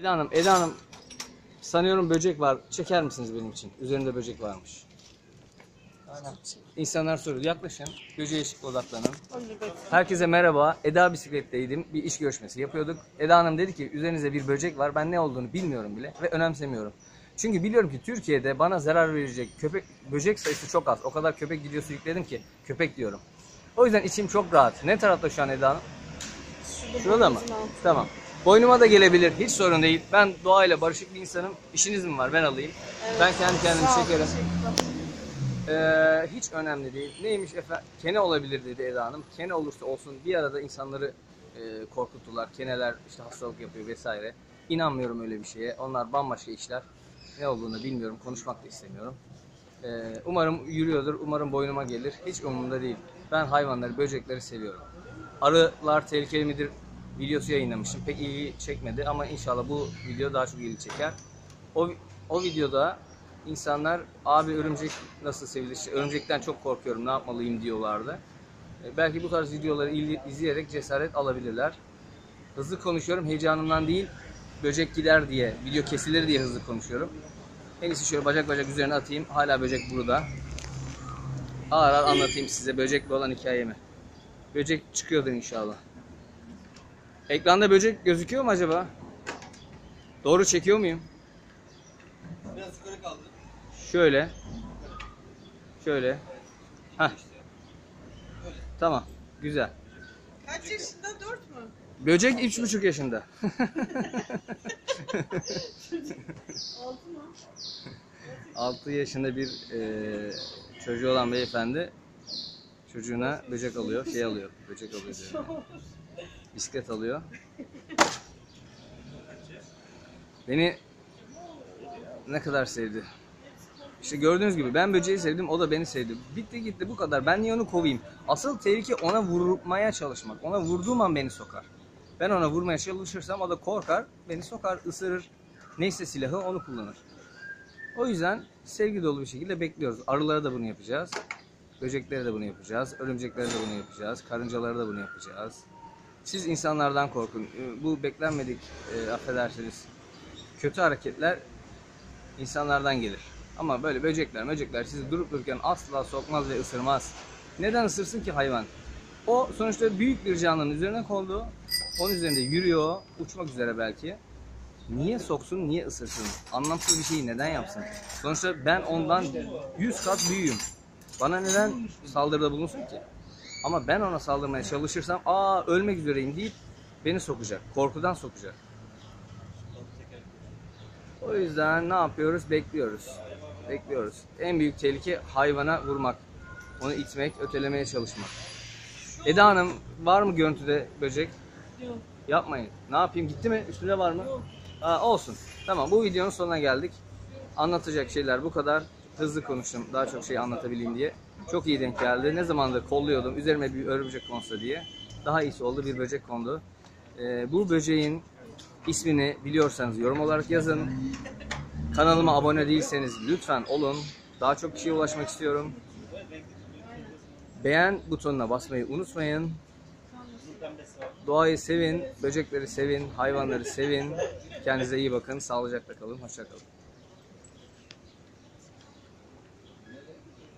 Eda Hanım, sanıyorum böcek var. Çeker misiniz benim için? Üzerinde böcek varmış. Aynen. İnsanlar soruyor. Yaklaşın. Böceğe odaklanın. Herkese merhaba. Eda bisikletteydim. Bir iş görüşmesi yapıyorduk. Eda Hanım dedi ki üzerinize bir böcek var. Ben ne olduğunu bilmiyorum bile ve önemsemiyorum. Çünkü biliyorum ki Türkiye'de bana zarar verecek böcek sayısı çok az. O kadar köpek gidiyorsa yükledim ki köpek diyorum. O yüzden içim çok rahat. Ne tarafta şu an Eda Hanım? Şurada mı? Tamam. Boynuma da gelebilir. Hiç sorun değil. Ben doğayla barışık bir insanım. İşiniz mi var? Ben alayım. Evet. Ben kendi kendimi çekerim. Hiç önemli değil. Neymiş efendim? Kene olabilir dedi Eda Hanım. Kene olursa olsun bir arada insanları korkuttular. Keneler işte hastalık yapıyor vesaire. İnanmıyorum öyle bir şeye. Onlar bambaşka işler. Ne olduğunu bilmiyorum. Konuşmak da istemiyorum. Umarım yürüyordur. Umarım boynuma gelir. Hiç umurumda değil. Ben hayvanları, böcekleri seviyorum. Arılar tehlikeli midir? Videosu yayınlamıştım. Pek ilgi çekmedi ama inşallah bu video daha çok ilgi çeker. O videoda insanlar abi örümcek nasıl sevilir? Örümcekten çok korkuyorum. Ne yapmalıyım diyorlardı. Belki bu tarz videoları izleyerek cesaret alabilirler. Hızlı konuşuyorum. Heyecanımdan değil. Böcek gider diye, video kesilir diye hızlı konuşuyorum. En iyisi şöyle bacak bacak üzerine atayım. Hala böcek burada. Ağır ağır anlatayım size böcekle olan hikayemi. Böcek çıkıyordur inşallah. Ekranda böcek gözüküyor mu acaba? Doğru çekiyor muyum? Biraz yukarı kaldı. Şöyle. Şöyle. Evet. Hah. Böyle. Tamam. Güzel. Kaç yaşında? 4 mu? Böcek 3,5 yaşında. 6 mu? 6 yaşında bir çocuğu olan beyefendi çocuğuna böcek alıyor. Böcek alıyor diyor. Bisiklet alıyor. Beni ne kadar sevdi. İşte gördüğünüz gibi ben böceği sevdim, o da beni sevdi. Bitti gitti bu kadar. Ben niye onu kovayım? Asıl tehlike ona vurmaya çalışmak. Ona vurduğum an beni sokar. Ben ona vurmaya çalışırsam o da korkar, beni sokar, ısırır. Neyse silahı onu kullanır. O yüzden sevgi dolu bir şekilde bekliyoruz. Arılara da bunu yapacağız. Böceklere de bunu yapacağız. Örümceklere de bunu yapacağız. Karıncalara da bunu yapacağız. Siz insanlardan korkun. Bu beklenmedik, affedersiniz, kötü hareketler insanlardan gelir. Ama böyle böcekler sizi durup dururken asla sokmaz ve ısırmaz. Neden ısırsın ki hayvan? O sonuçta büyük bir canlının üzerine kondu. Onun üzerinde yürüyor, uçmak üzere belki. Niye soksun, niye ısırsın? Anlamsız bir şeyi neden yapsın? Sonuçta ben ondan 100 kat büyüğüm. Bana neden saldırıda bulunsun ki? Ama ben ona saldırmaya çalışırsam ölmek üzereyim deyip beni sokacak. Korkudan sokacak. O yüzden ne yapıyoruz? Bekliyoruz. En büyük tehlike hayvana vurmak. Onu itmek, ötelemeye çalışmak. Eda Hanım, var mı görüntüde böcek? Yok. Yapmayın. Ne yapayım? Gitti mi? Üstünde var mı? Yok. Olsun. Tamam, bu videonun sonuna geldik. Anlatacak şeyler bu kadar. Hızlı konuştum. Daha çok şey anlatabileyim diye. Çok iyi denk geldi. Ne zamandır kolluyordum. Üzerime bir örümcek konsa diye. Daha iyisi oldu. Bir böcek kondu. Bu böceğin ismini biliyorsanız yorum olarak yazın. Kanalıma abone değilseniz lütfen olun. Daha çok kişiye ulaşmak istiyorum. Beğen butonuna basmayı unutmayın. Doğayı sevin. Böcekleri sevin. Hayvanları sevin. Kendinize iyi bakın. Sağlıcakla kalın. Hoşça kalın.